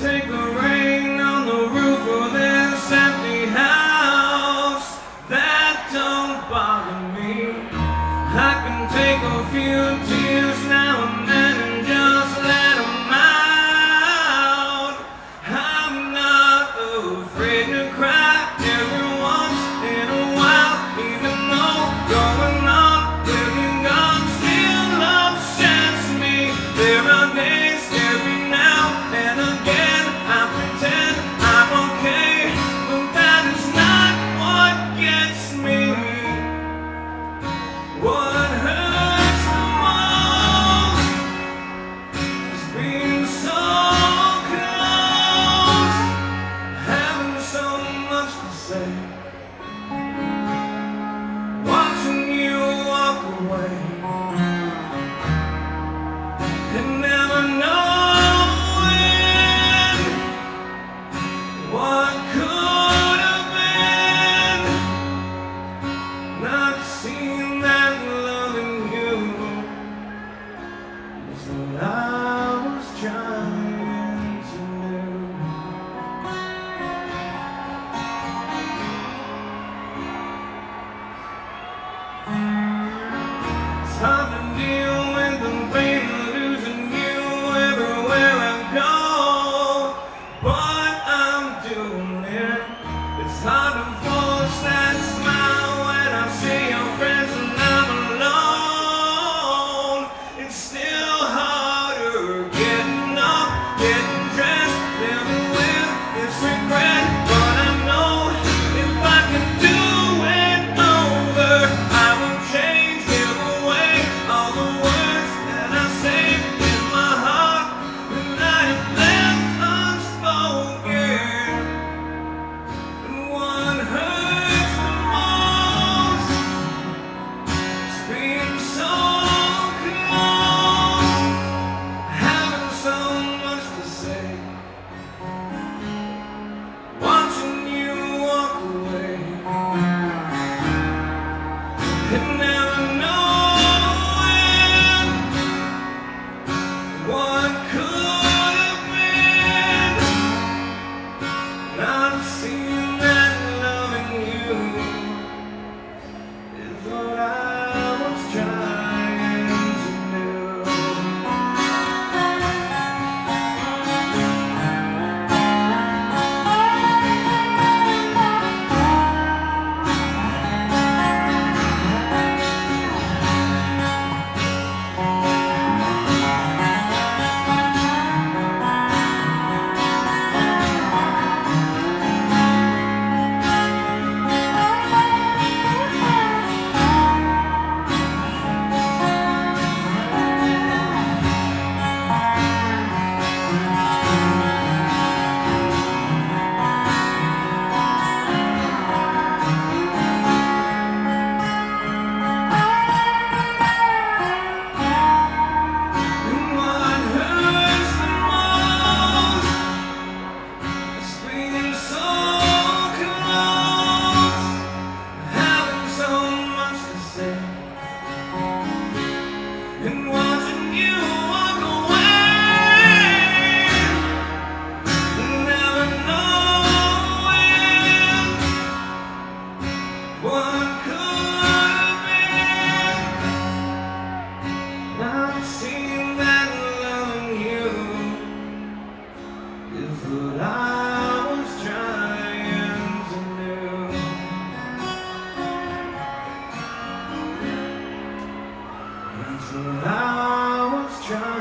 Take the rain on the roof of this empty house, that don't bother me. I can take a few tears now and then and just let them out. I'm not afraid to cry every once in a while, even though going on when you're gone still upsets me. There are days every now and again I was trying.